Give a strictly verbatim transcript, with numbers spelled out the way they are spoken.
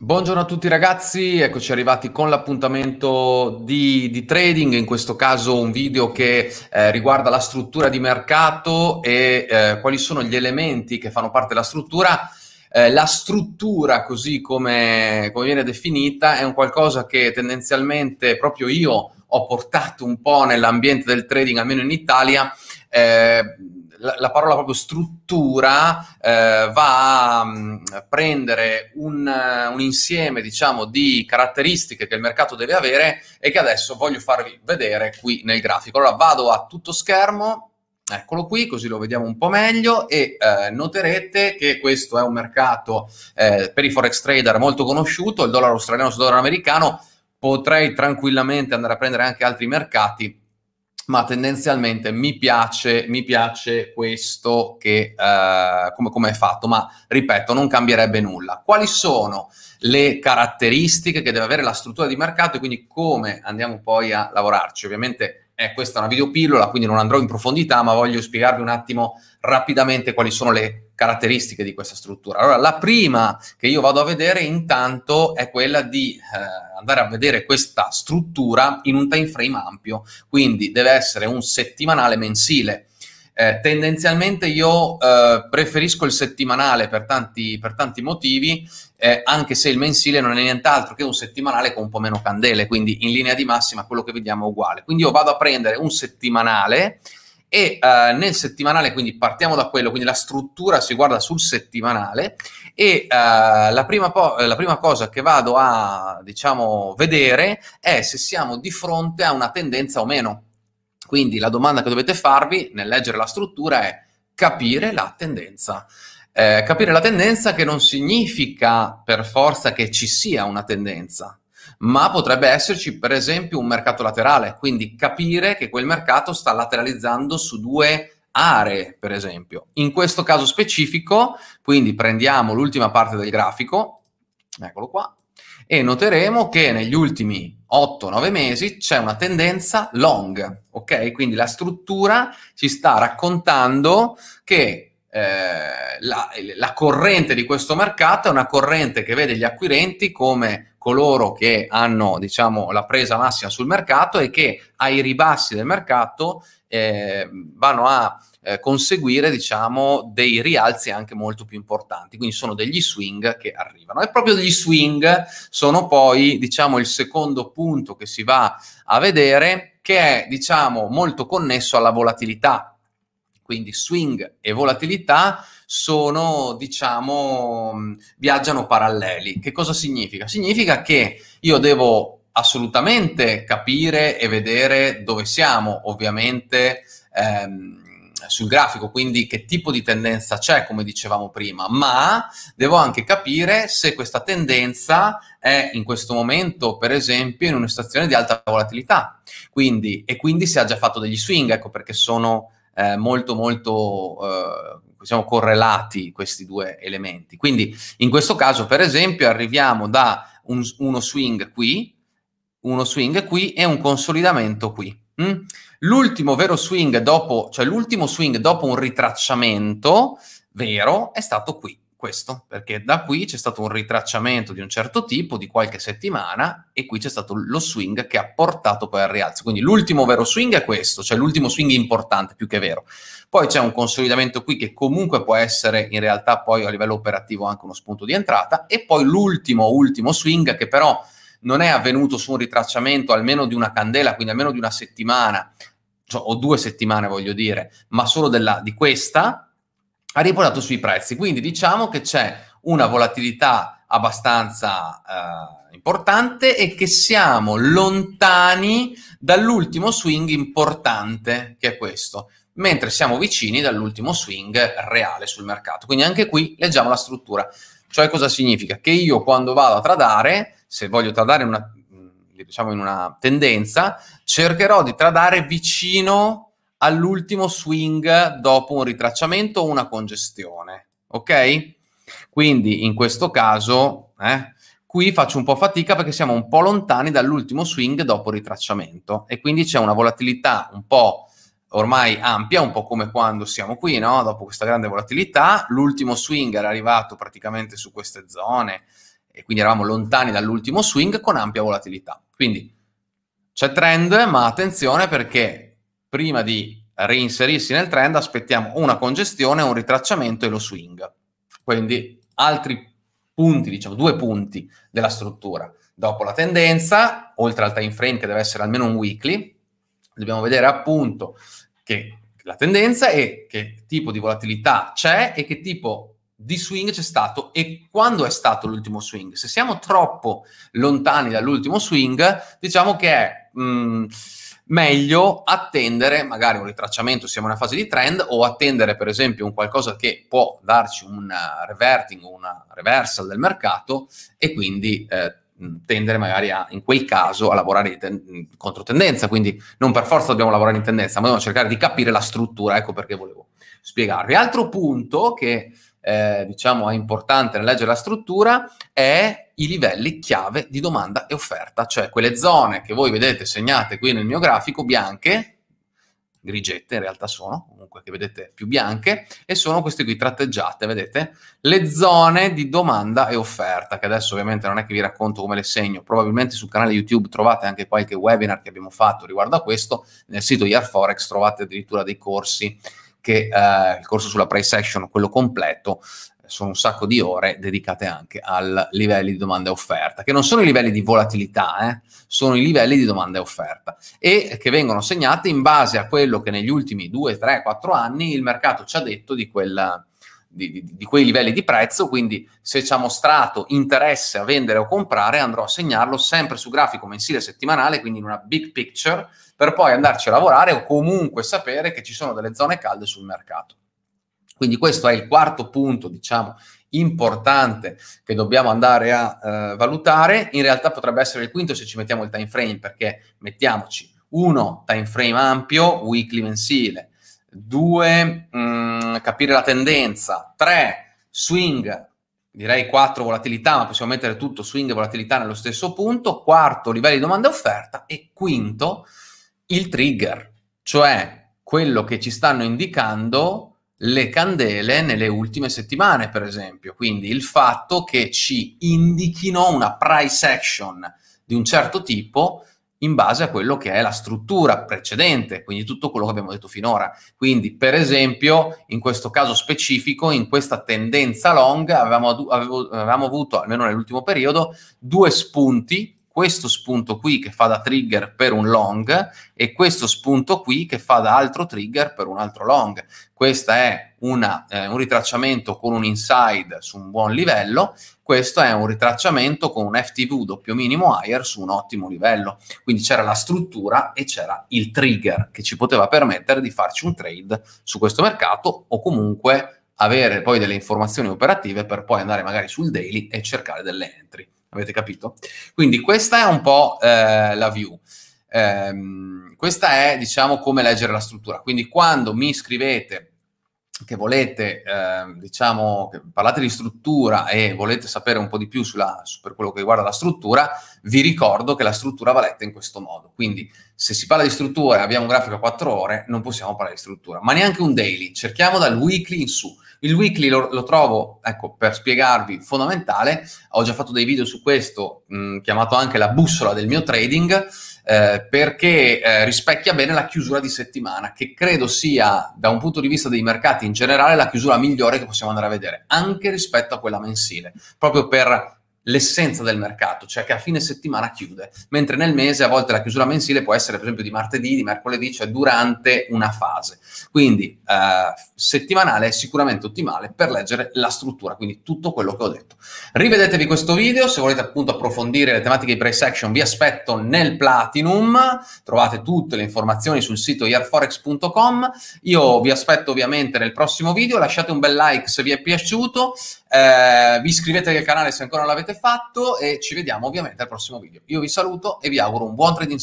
Buongiorno a tutti ragazzi, eccoci arrivati con l'appuntamento di, di trading, in questo caso un video che eh, riguarda la struttura di mercato e eh, quali sono gli elementi che fanno parte della struttura. Eh, la struttura, così come, come viene definita, è un qualcosa che tendenzialmente proprio io ho portato un po' nell'ambiente del trading, almeno in Italia. eh, La, la parola proprio struttura eh, va a mh, prendere un, un insieme, diciamo, di caratteristiche che il mercato deve avere e che adesso voglio farvi vedere qui nel grafico. Allora vado a tutto schermo, eccolo qui, così lo vediamo un po' meglio e eh, noterete che questo è un mercato eh, per i forex trader molto conosciuto, il dollaro australiano sul dollaro americano. Potrei tranquillamente andare a prendere anche altri mercati, ma tendenzialmente mi piace, mi piace questo che, eh, come, come è fatto, ma ripeto, non cambierebbe nulla. Quali sono le caratteristiche che deve avere la struttura di mercato e quindi come andiamo poi a lavorarci? Ovviamente eh, questa è una videopillola, quindi non andrò in profondità, ma voglio spiegarvi un attimo rapidamente quali sono le caratteristiche di questa struttura. Allora, la prima che io vado a vedere intanto è quella di eh, andare a vedere questa struttura in un time frame ampio, quindi deve essere un settimanale, mensile. Eh, tendenzialmente io eh, preferisco il settimanale per tanti, per tanti motivi, eh, anche se il mensile non è nient'altro che un settimanale con un po' meno candele, quindi in linea di massima quello che vediamo è uguale. Quindi io vado a prendere un settimanale e eh, nel settimanale, quindi partiamo da quello, quindi la struttura si guarda sul settimanale e eh, la, prima la prima cosa che vado a, diciamo, vedere è se siamo di fronte a una tendenza o meno. Quindi la domanda che dovete farvi nel leggere la struttura è capire la tendenza. Eh, capire la tendenza che non significa per forza che ci sia una tendenza, ma potrebbe esserci per esempio un mercato laterale, quindi capire che quel mercato sta lateralizzando su due aree per esempio. In questo caso specifico, quindi prendiamo l'ultima parte del grafico, eccolo qua, e noteremo che negli ultimi otto nove mesi c'è una tendenza long, ok? Quindi la struttura ci sta raccontando che Eh, la, la corrente di questo mercato è una corrente che vede gli acquirenti come coloro che hanno, diciamo, la presa massima sul mercato e che ai ribassi del mercato eh, vanno a eh, conseguire, diciamo, dei rialzi anche molto più importanti, quindi sono degli swing che arrivano. E proprio gli swing sono poi, diciamo, il secondo punto che si va a vedere, che è, diciamo, molto connesso alla volatilità. Quindi swing e volatilità sono, diciamo, viaggiano paralleli. Che cosa significa? Significa che io devo assolutamente capire e vedere dove siamo, ovviamente, ehm, sul grafico, quindi che tipo di tendenza c'è, come dicevamo prima, ma devo anche capire se questa tendenza è in questo momento, per esempio, in una situazione di alta volatilità. Quindi, e quindi si è già fatto degli swing, ecco perché sono Eh, molto molto eh, diciamo correlati questi due elementi. Quindi in questo caso per esempio arriviamo da un, uno swing qui, uno swing qui e un consolidamento qui. Mm? L'ultimo vero swing dopo, cioè l'ultimo swing dopo un ritracciamento vero è stato qui, questo, perché da qui c'è stato un ritracciamento di un certo tipo di qualche settimana e qui c'è stato lo swing che ha portato poi al rialzo. Quindi l'ultimo vero swing è questo, cioè l'ultimo swing importante più che vero. Poi c'è un consolidamento qui che comunque può essere in realtà poi a livello operativo anche uno spunto di entrata e poi l'ultimo ultimo swing che però non è avvenuto su un ritracciamento almeno di una candela, quindi almeno di una settimana, cioè, o due settimane voglio dire, ma solo della, di questa, ha riportato sui prezzi. Quindi diciamo che c'è una volatilità abbastanza eh, importante e che siamo lontani dall'ultimo swing importante, che è questo, mentre siamo vicini dall'ultimo swing reale sul mercato. Quindi anche qui leggiamo la struttura. Cioè cosa significa? Che io quando vado a tradare, se voglio tradare una, diciamo in una tendenza, cercherò di tradare vicino all'ultimo swing dopo un ritracciamento o una congestione, ok? Quindi in questo caso eh, qui faccio un po' fatica perché siamo un po' lontani dall'ultimo swing dopo ritracciamento e quindi c'è una volatilità un po' ormai ampia, un po' come quando siamo qui, no? Dopo questa grande volatilità l'ultimo swing era arrivato praticamente su queste zone e quindi eravamo lontani dall'ultimo swing con ampia volatilità. Quindi c'è trend, ma attenzione, perché prima di reinserirsi nel trend aspettiamo una congestione, un ritracciamento e lo swing. Quindi altri punti, diciamo due punti della struttura. Dopo la tendenza, oltre al time frame che deve essere almeno un weekly, dobbiamo vedere appunto che la tendenza è che tipo di volatilità c'è e che tipo di swing c'è stato e quando è stato l'ultimo swing. Se siamo troppo lontani dall'ultimo swing, diciamo che è mh, meglio attendere magari un ritracciamento, siamo in una fase di trend, o attendere per esempio un qualcosa che può darci un reverting, una reversal del mercato, e quindi eh, tendere magari a, in quel caso, a lavorare in, ten- in controtendenza. Quindi non per forza dobbiamo lavorare in tendenza, ma dobbiamo cercare di capire la struttura. Ecco perché volevo spiegarvi. Altro punto che Eh, diciamo è importante nel leggere la struttura è i livelli chiave di domanda e offerta, cioè quelle zone che voi vedete segnate qui nel mio grafico, bianche, grigette in realtà sono, comunque che vedete più bianche, e sono queste qui tratteggiate, vedete? Le zone di domanda e offerta, che adesso ovviamente non è che vi racconto come le segno, probabilmente sul canale YouTube trovate anche qualche webinar che abbiamo fatto riguardo a questo, nel sito HereForex trovate addirittura dei corsi, che eh, il corso sulla price action, quello completo, sono un sacco di ore dedicate anche al livelli di domanda e offerta, che non sono i livelli di volatilità, eh, sono i livelli di domanda e offerta, e che vengono segnate in base a quello che negli ultimi due, tre, quattro anni il mercato ci ha detto di, quella, di, di, di quei livelli di prezzo. Quindi se ci ha mostrato interesse a vendere o comprare, andrò a segnarlo sempre su grafico mensile settimanale, quindi in una big picture, per poi andarci a lavorare o comunque sapere che ci sono delle zone calde sul mercato. Quindi questo è il quarto punto, diciamo, importante che dobbiamo andare a eh, valutare. In realtà potrebbe essere il quinto se ci mettiamo il time frame, perché mettiamoci uno time frame ampio, weekly mensile, due mh, capire la tendenza, tre swing, direi quattro volatilità, ma possiamo mettere tutto swing e volatilità nello stesso punto, quarto livelli di domanda e offerta, e quinto il trigger, cioè quello che ci stanno indicando le candele nelle ultime settimane, per esempio. Quindi il fatto che ci indichino una price action di un certo tipo in base a quello che è la struttura precedente, quindi tutto quello che abbiamo detto finora. Quindi, per esempio, in questo caso specifico, in questa tendenza long, avevamo, avevo, avevamo avuto, almeno nell'ultimo periodo, due spunti, questo spunto qui che fa da trigger per un long e questo spunto qui che fa da altro trigger per un altro long. Questo è una, eh, un ritracciamento con un inside su un buon livello, questo è un ritracciamento con un F T V doppio minimo higher su un ottimo livello. Quindi c'era la struttura e c'era il trigger che ci poteva permettere di farci un trade su questo mercato, o comunque avere poi delle informazioni operative per poi andare magari sul daily e cercare delle entry. Avete capito? Quindi questa è un po' eh, la view. Ehm, questa è, diciamo, come leggere la struttura. Quindi quando mi scrivete che volete, eh, diciamo, che parlate di struttura e volete sapere un po' di più sulla, su, per quello che riguarda la struttura, vi ricordo che la struttura va letta in questo modo. Quindi se si parla di struttura e abbiamo un grafico a quattro ore, non possiamo parlare di struttura, ma neanche un daily. Cerchiamo dal weekly in su. Il weekly lo, lo trovo, ecco, per spiegarvi, fondamentale. Ho già fatto dei video su questo, mh, chiamato anche la bussola del mio trading, eh, perché eh, rispecchia bene la chiusura di settimana, che credo sia, da un punto di vista dei mercati in generale, la chiusura migliore che possiamo andare a vedere, anche rispetto a quella mensile, proprio per l'essenza del mercato, cioè che a fine settimana chiude, mentre nel mese a volte la chiusura mensile può essere per esempio di martedì, di mercoledì, cioè durante una fase. Quindi eh, settimanale è sicuramente ottimale per leggere la struttura, quindi tutto quello che ho detto. Rivedetevi questo video, se volete appunto approfondire le tematiche di price action vi aspetto nel Platinum, trovate tutte le informazioni sul sito hereforex punto com, io vi aspetto ovviamente nel prossimo video, lasciate un bel like se vi è piaciuto, eh, vi iscrivetevi al canale se ancora non l'avete fatto, e ci vediamo ovviamente al prossimo video. Io vi saluto e vi auguro un buon trading.